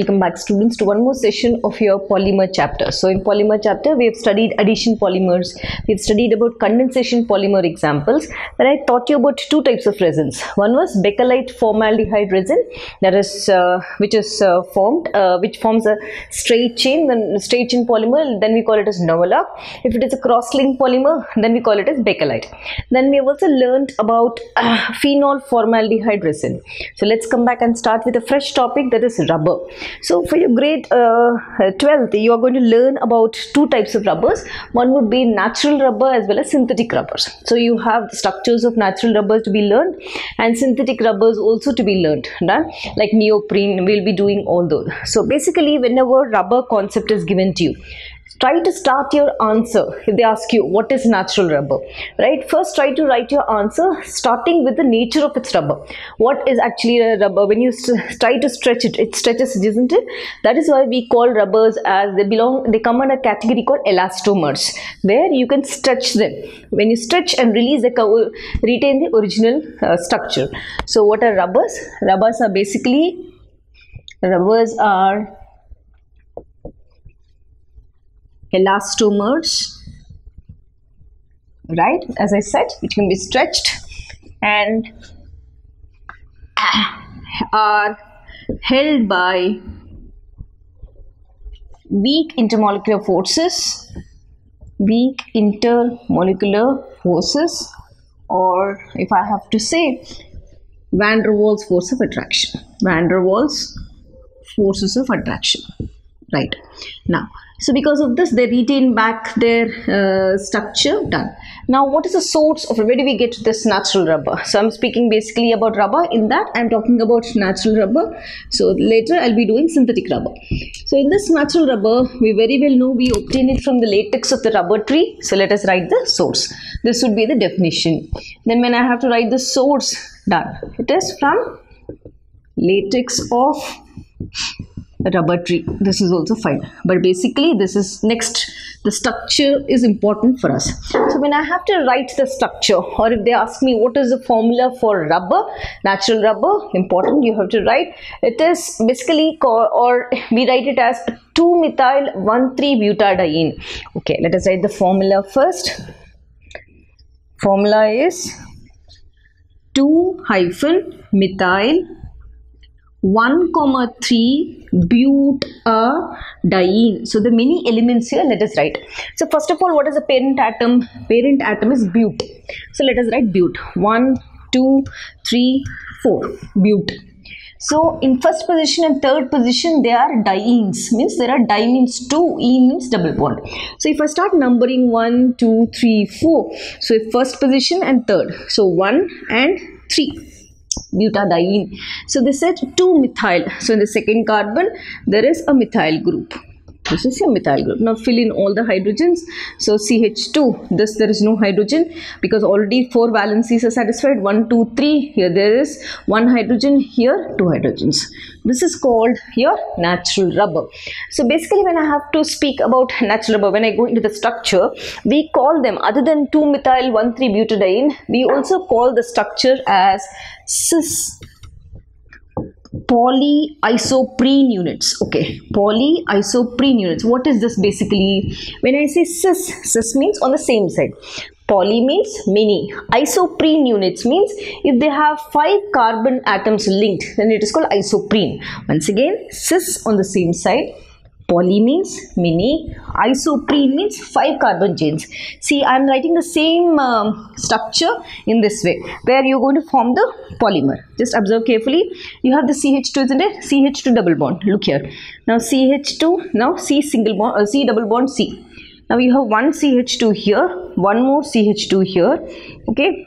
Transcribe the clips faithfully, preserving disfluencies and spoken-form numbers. Welcome back students to one more session of your polymer chapter. So in polymer chapter we have studied adhesion polymers, we have studied about condensation polymer examples, where I taught you about two types of resins. One was bakelite formaldehyde resin, that is uh, which is uh, formed uh, which forms a straight chain, then straight chain polymer, then we call it as novolac. If it is a cross-linked polymer, then we call it as bakelite. Then we have also learned about uh, phenol formaldehyde resin. So let's come back and start with a fresh topic, that is rubber. So for your grade uh, twelfth, you are going to learn about two types of rubbers. One would be natural rubber as well as synthetic rubbers. So you have the structures of natural rubbers to be learned and synthetic rubbers also to be learned, right? Like neoprene, we'll be doing all those. So basically, whenever rubber concept is given to you, try to start your answer. If they ask you what is natural rubber, right? First try to write your answer starting with the nature of its rubber. What is actually a rubber? When you try to stretch it, it stretches, isn't it? That is why we call rubbers as they belong, they come under a category called elastomers, where you can stretch them. When you stretch and release, they retain the original uh, structure. So what are rubbers? Rubbers are basically, rubbers are elastomers, right? As I said, it can be stretched and are held by weak intermolecular forces, weak intermolecular forces, or if I have to say, Van der Waals force of attraction, Van der Waals forces of attraction, right? Now, so because of this, they retain back their uh, structure. Done. Now, what is the source of, where do we get this natural rubber? So I'm speaking basically about rubber. In that, I'm talking about natural rubber. So later, I'll be doing synthetic rubber. So in this natural rubber, we very well know we obtain it from the latex of the rubber tree. So let us write the source. This would be the definition. Then when I have to write the source, done. It is from latex of rubber tree. This is also fine, but basically this is next, the structure is important for us. So when I have to write the structure, or if they ask me what is the formula for rubber, natural rubber, important, you have to write it is basically called, or we write it as two methyl one three butadiene. Okay, let us write the formula first. Formula is two hyphen methyl one comma three butadiene. So the many elements here, let us write. So first of all, what is the parent atom? Parent atom is but. So let us write but. one, two, three, four. But. So in first position and third position, they are dienes. Means there are di means two, e means double bond. So if I start numbering one, two, three, four. So if first position and third. So one and three. Butadiene. So they said two methyl. So in the second carbon, there is a methyl group. This is your methyl group. Now fill in all the hydrogens. So C H two, this there is no hydrogen because already four valencies are satisfied. one, two, three. Here there is one hydrogen, here two hydrogens. This is called your natural rubber. So basically when I have to speak about natural rubber, when I go into the structure, we call them, other than two methyl one three butadiene, we also call the structure as cis polyisoprene units. Okay, polyisoprene units. What is this basically? When I say cis, cis means on the same side. Poly means many. Isoprene units means if they have five carbon atoms linked, then it is called isoprene. Once again, cis on the same side. Poly means many. Isoprene means five carbon chains. See, I am writing the same um, structure in this way, where you are going to form the polymer. Just observe carefully. You have the C H two, isn't it? C H two double bond. Look here. Now C H two, now C single bond, uh, C double bond, C. Now you have one C H two here, one more C H two here. Okay.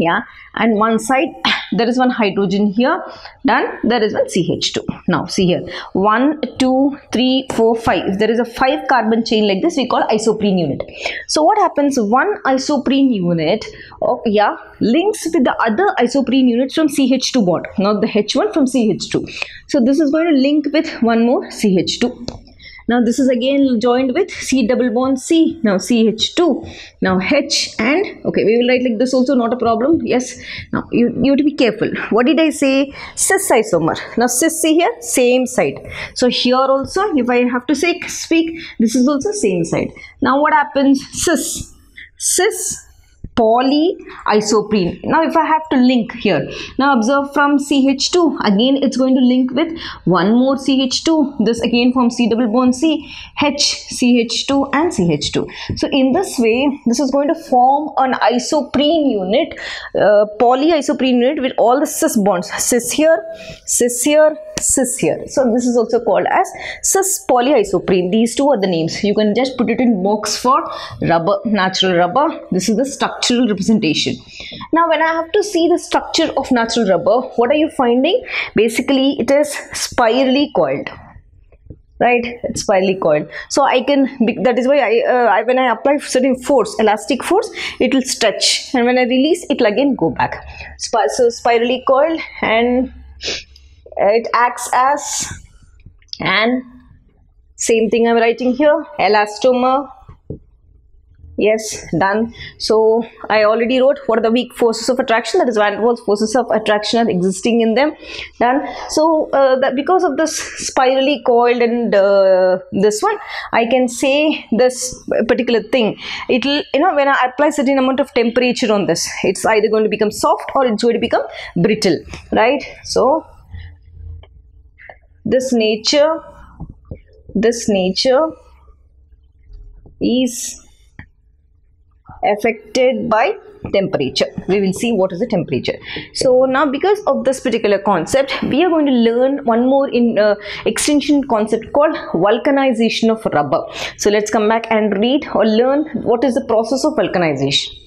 Yeah. And one side, there is one hydrogen here. Done. There is one C H two. Now see here, one, two, three, four, five. If there is a five carbon chain like this, we call isoprene unit. So what happens, one isoprene unit of, yeah, links with the other isoprene units from C H two bond, not the H one, from C H two. So this is going to link with one more C H two. Now this is again joined with C double bond C, now C H two, now H, and okay, we will write like this also, not a problem. Yes, now you, you have to be careful. What did I say? Cis isomer. Now cis C here, same side. So here also, if I have to say speak, this is also same side. Now what happens? Cis, cis polyisoprene. Now if I have to link here, now observe from C H two, again it's going to link with one more C H two, this again from C double bond C, H, C H two and C H two. So in this way, this is going to form an isoprene unit, uh, polyisoprene unit with all the cis bonds, cis here, cis here, cis here. So this is also called as cis polyisoprene. These two are the names. You can just put it in box for rubber, natural rubber. This is the structural representation. Now when I have to see the structure of natural rubber, what are you finding? Basically it is spirally coiled. Right, it's spirally coiled. So I can, that is why I, uh, I when I apply certain force, elastic force, it will stretch, and when I release, it will again go back. Spir so spirally coiled, and it acts as an, same thing I'm writing here, elastomer. Yes, done. So I already wrote what are the weak forces of attraction, that is van der Waals forces of attraction are existing in them. Done. So uh, that because of this spirally coiled and uh, this one, I can say this particular thing, it will, you know, when I apply certain amount of temperature on this, it's either going to become soft or it's going to become brittle, right? So this nature, this nature is affected by temperature. We will see what is the temperature. So now because of this particular concept, we are going to learn one more in uh, extension concept called vulcanization of rubber. So let's come back and read or learn what is the process of vulcanization.